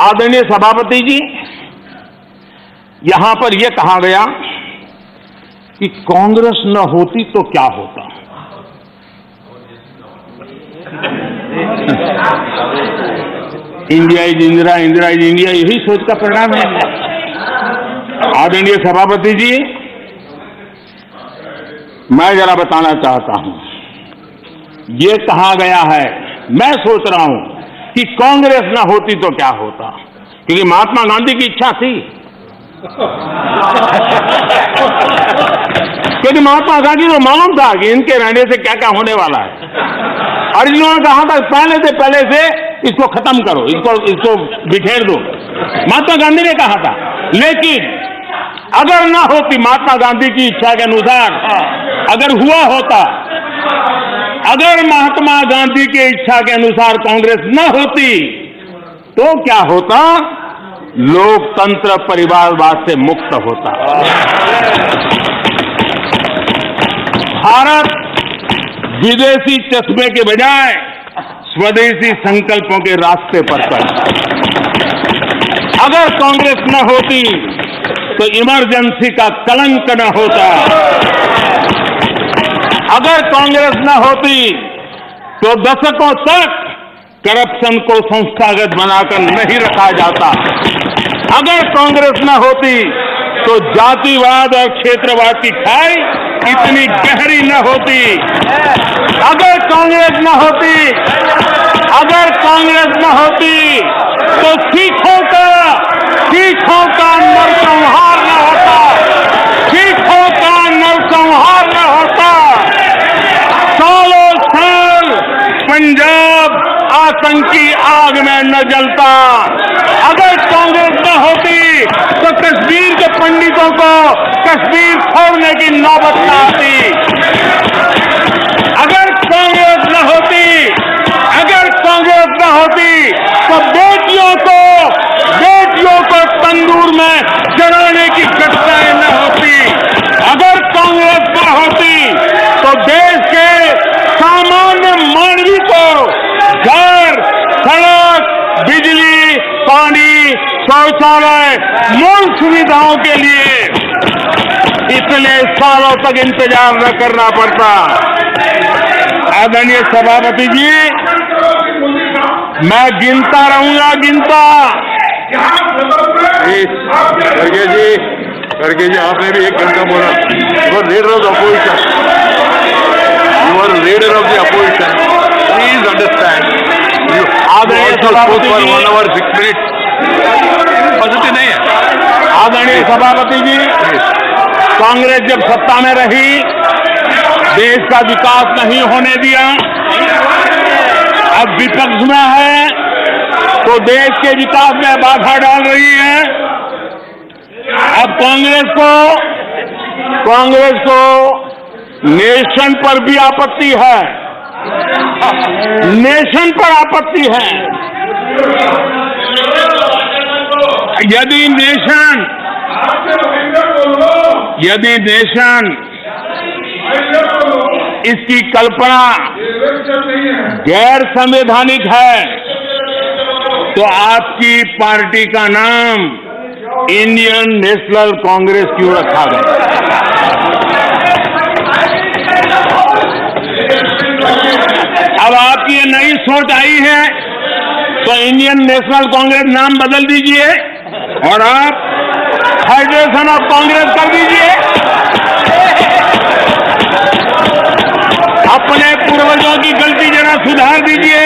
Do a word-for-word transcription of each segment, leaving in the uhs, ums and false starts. आदरणीय सभापति जी, यहां पर यह कहा गया कि कांग्रेस न होती तो क्या होता। India is Indira, Indira is India, यही सोच का परिणाम है। आदरणीय सभापति जी, मैं जरा बताना चाहता हूं, ये कहा गया है, मैं सोच रहा हूं कि कांग्रेस ना होती तो क्या होता, क्योंकि महात्मा गांधी की इच्छा थी। क्योंकि महात्मा गांधी को मालूम था कि इनके रहने से क्या क्या होने वाला है, और इन्होंने कहा था पहले से पहले से इसको खत्म करो, इसको इसको बिखेर दो, महात्मा गांधी ने कहा था। लेकिन अगर ना होती महात्मा गांधी की इच्छा के अनुसार, अगर हुआ होता, अगर महात्मा गांधी की इच्छा के अनुसार कांग्रेस न होती तो क्या होता, लोकतंत्र परिवारवाद से मुक्त होता। भारत विदेशी चश्मे के बजाय स्वदेशी संकल्पों के रास्ते पर चला। अगर कांग्रेस न होती तो इमरजेंसी का कलंक न होता। अगर कांग्रेस न होती तो दशकों तक करप्शन को संस्थागत बनाकर नहीं रखा जाता। अगर कांग्रेस न होती तो जातिवाद और क्षेत्रवाद की खाई इतनी गहरी न होती। अगर कांग्रेस न होती, अगर कांग्रेस न होती तो सिखों का सिखों का नरसंहार न होता, सिखों का नरसंहार न होता। पंजाब आतंकी आग में न जलता। अगर कांग्रेस न होती तो कश्मीर के पंडितों को कश्मीर छोड़ने की नौबत न आती। अगर कांग्रेस न होती, अगर कांग्रेस न होती तो बेटियों को बेटियों को तंदूर में जलाने की घटनाएं न होती। अगर कांग्रेस न होती तो देश के सामान्य मानवी को घर, सड़क, बिजली, पानी, शौचालय, मूल सुविधाओं के लिए इतने सालों तक इंतजार न करना पड़ता। आदरणीय सभापति जी, मैं गिनता रहूंगा, गिनता। खड़गे जी, खड़गे जी, आपने भी एक घंटा बोला। और देर रोज opposition, You are leader of the opposition. Please understand. You also spoke for one hour six minutes. पद्धति नहीं है। आदरणीय सभापति जी, कांग्रेस जब सत्ता में रही, देश का विकास नहीं होने दिया। अब विपक्ष में है, तो देश के विकास में बाधा डाल रही है। अब कांग्रेस को, कांग्रेस को नेशन पर भी आपत्ति है, नेशन पर आपत्ति है। यदि नेशन यदि नेशन इसकी कल्पना गैर संवैधानिक है तो आपकी पार्टी का नाम इंडियन नेशनल कांग्रेस क्यों रखा गया? अब आपकी ये नई सोच आई है तो इंडियन नेशनल कांग्रेस नाम बदल दीजिए और आप फेडरेशन ऑफ कांग्रेस कर दीजिए। अपने पूर्वजों की गलती जरा सुधार दीजिए।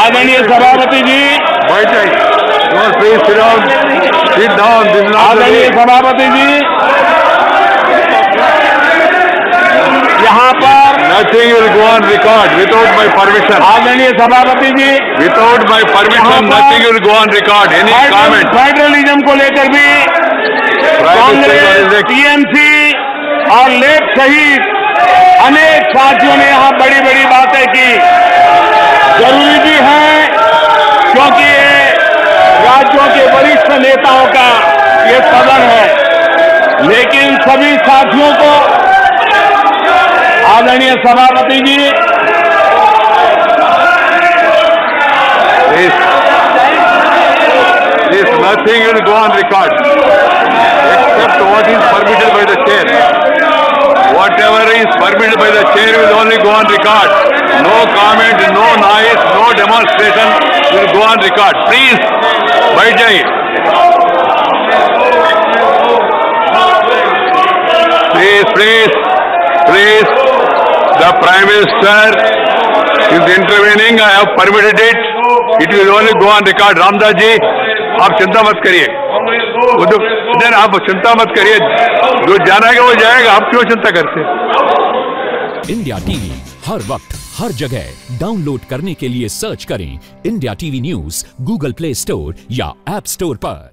आदरणीय सभापति जी, आदरणीय सभापति जी, यहाँ पर nothing will go on record without my permission. आदरणीय सभापति जी, without my permission nothing will go on record. Any comment federalism को लेकर भी कांग्रेस, टीएमसी और लेफ्ट सहित अनेक साथियों ने यहाँ बड़ी बड़ी बातें की। जरूरी भी है क्योंकि राज्यों के वरिष्ठ नेताओं का ये सदन है। लेकिन सभी साथियों को, आदरणीय सभापति जी, nothing will go on record except what is permitted by the chair. Whatever is permitted by the chair will only go on record. No comment, no noise, no demonstration will go on record. Please, बैठ जाइए. Please, please, please. The Prime Minister is intervening. I have permitted it. It will only go on record. Ramdas ji, आप चिंता मत करिए. नहीं आप चिंता मत करिए. जो जाना है वो जाएगा. आप क्यों चिंता करते हैं? इंडिया टीवी हर वक्त हर जगह डाउनलोड करने के लिए सर्च करें India TV news Google Play Store या ऐप स्टोर पर.